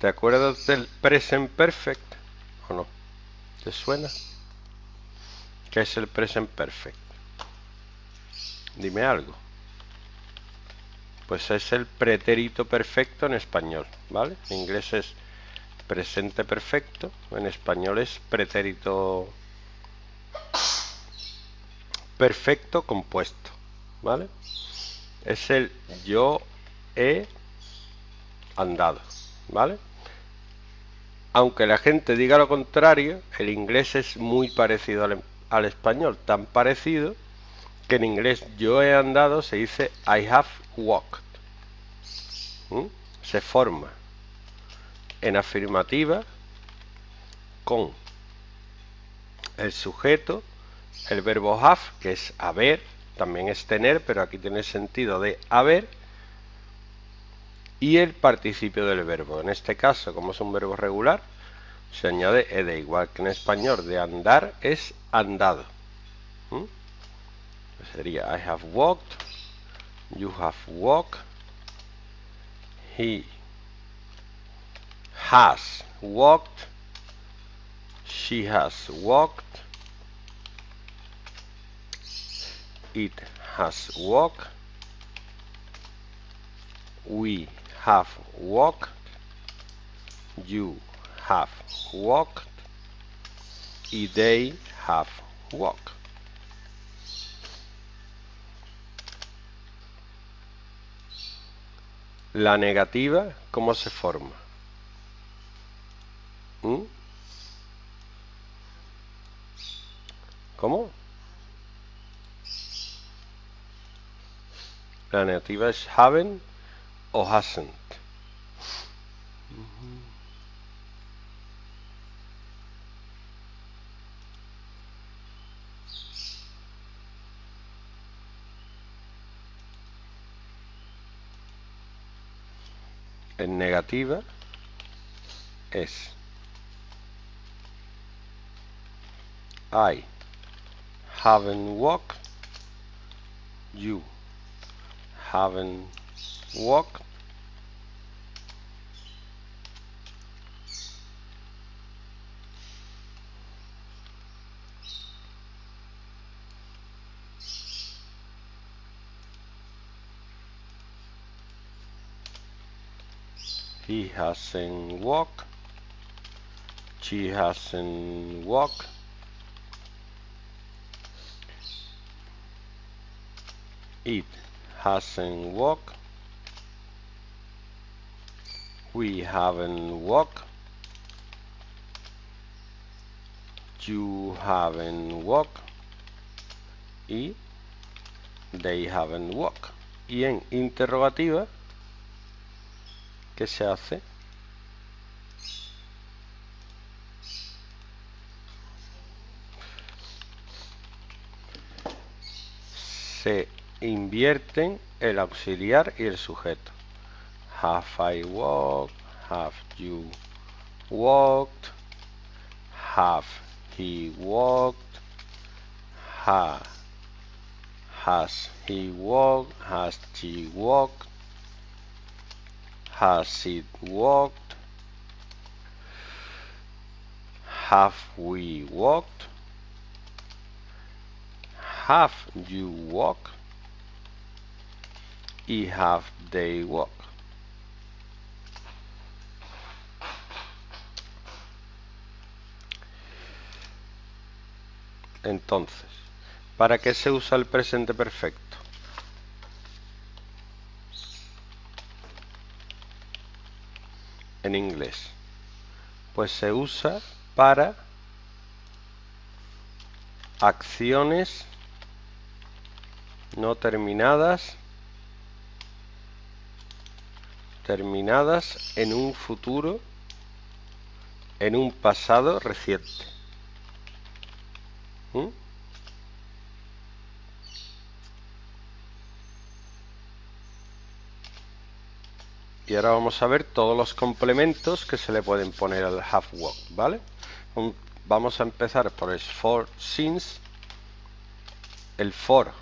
¿Te acuerdas del present perfect o no? ¿Te suena? ¿Qué es el present perfect? Dime algo. Pues es el pretérito perfecto en español, ¿vale? En inglés es presente perfecto, en español es pretérito perfecto compuesto, ¿vale? Es el yo he andado, ¿vale? Aunque la gente diga lo contrario, el inglés es muy parecido al español, tan parecido que en inglés yo he andado se dice I have walked. Se forma en afirmativa con el sujeto, el verbo have, que es haber, también es tener, pero aquí tiene sentido de haber, y el participio del verbo. En este caso, como es un verbo regular, se añade ed, igual que en español de andar es andado. Sería I have walked, you have walked, he has walked, she has walked, it has walked, we have walked, you have walked, y they have walked. La negativa, ¿cómo se forma? ¿Cómo? La negativa es haven't o hasn't. En negativa es I haven't walked, you haven't walked, he hasn't walked, she hasn't walked, it hasn't walked, we haven't walked, you haven't walked y they haven't walked. Y en interrogativa, ¿qué se hace? Se invierten el auxiliar y el sujeto. Have I walked? Have you walked? Have he walked? Has he walked? Has she walked? Has it walked? Have we walked? Have you walked? Y have they walked? Entonces, ¿para qué se usa el presente perfecto? En inglés, pues se usa para acciones no terminadas, terminadas en un futuro, en un pasado reciente. Y ahora vamos a ver todos los complementos que se le pueden poner al have walked, ¿vale? Vamos a empezar por el for, since. El for,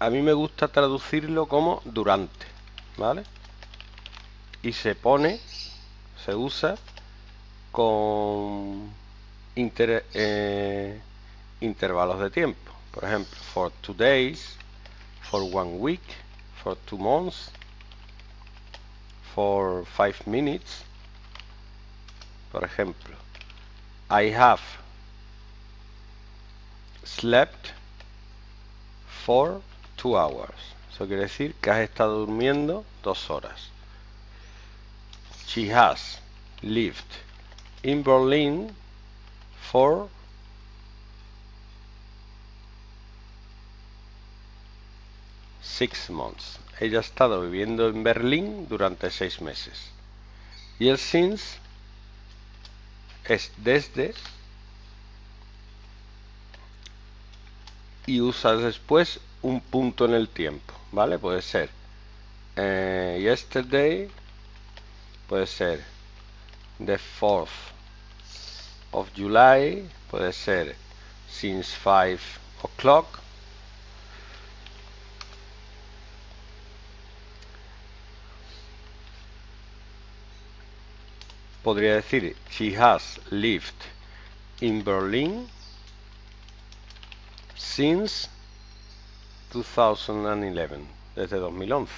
a mí me gusta traducirlo como durante, ¿vale? y se pone, se usa con intervalos de tiempo. Por ejemplo, for 2 days, for 1 week, for 2 months, for 5 minutes. Por ejemplo, I have slept for 2 hours. Eso quiere decir que has estado durmiendo 2 horas. She has lived in Berlin for 6 months. Ella ha estado viviendo en Berlín durante 6 meses. Y el since es desde y usas después un punto en el tiempo, ¿vale? Puede ser yesterday, puede ser the 4th of July, puede ser since 5 o'clock, podría decir she has lived in Berlin since 2011, desde 2011,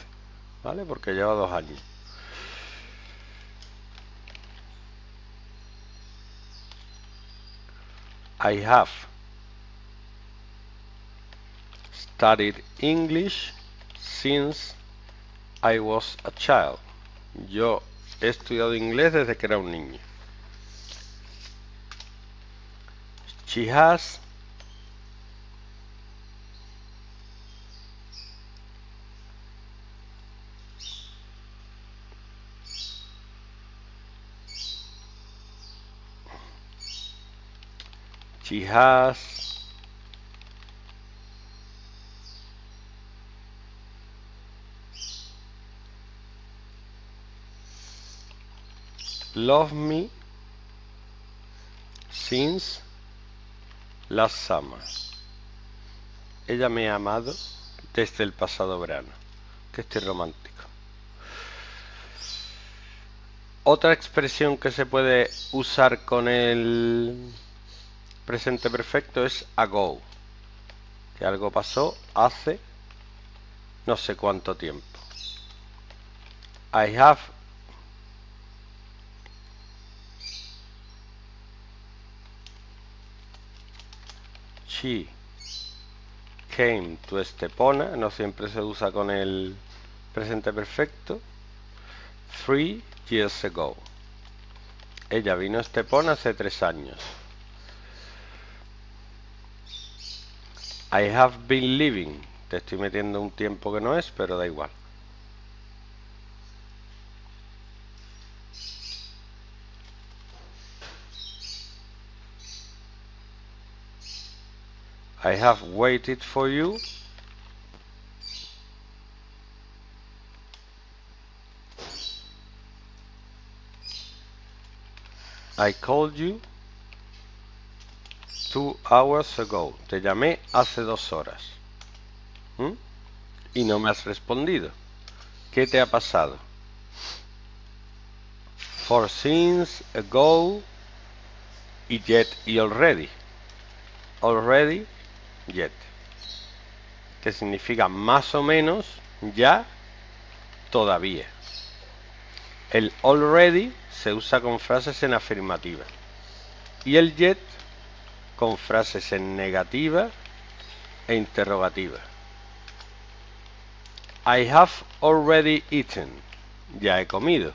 ¿vale? Porque lleva 2 años. I have studied English since I was a child. Yo he estudiado inglés desde que era un niño. She has loved me since last summer. Ella me ha amado desde el pasado verano. Que estoy romántico. Otra expresión que se puede usar con el presente perfecto es ago, que algo pasó hace no sé cuánto tiempo. I have she came to Estepona, no siempre se usa con el presente perfecto, 3 years ago. Ella vino a Estepona hace 3 años. I have been living. Te estoy metiendo un tiempo que no es, pero da igual. I have waited for you . I called you 2 hours ago. Te llamé hace 2 horas. Y no me has respondido. ¿Qué te ha pasado? For, since, ago, y yet y already. Already, yet. Que significa más o menos, ya, todavía. El already se usa con frases en afirmativa. Y el yet con frases en negativa e interrogativa. I have already eaten. Ya he comido.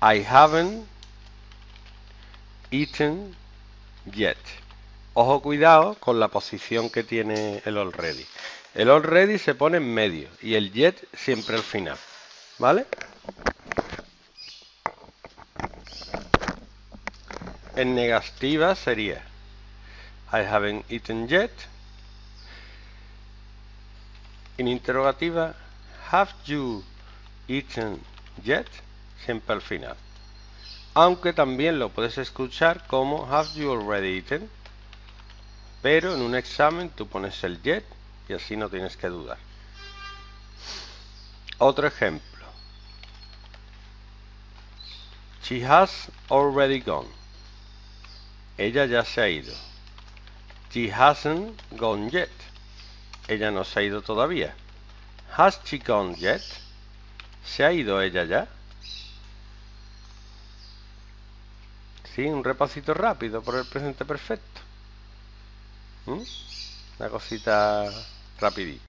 I haven't eaten yet. Ojo, cuidado con la posición que tiene el already. El already se pone en medio y el yet siempre al final, ¿vale? En negativa sería I haven't eaten yet. En interrogativa, have you eaten yet? Siempre al final. Aunque también lo puedes escuchar como have you already eaten. Pero en un examen tú pones el yet y así no tienes que dudar. Otro ejemplo. She has already gone. Ella ya se ha ido. She hasn't gone yet. Ella no se ha ido todavía. Has she gone yet? ¿Se ha ido ella ya? Sí, un repasito rápido por el presente perfecto. Una cosita rapidita.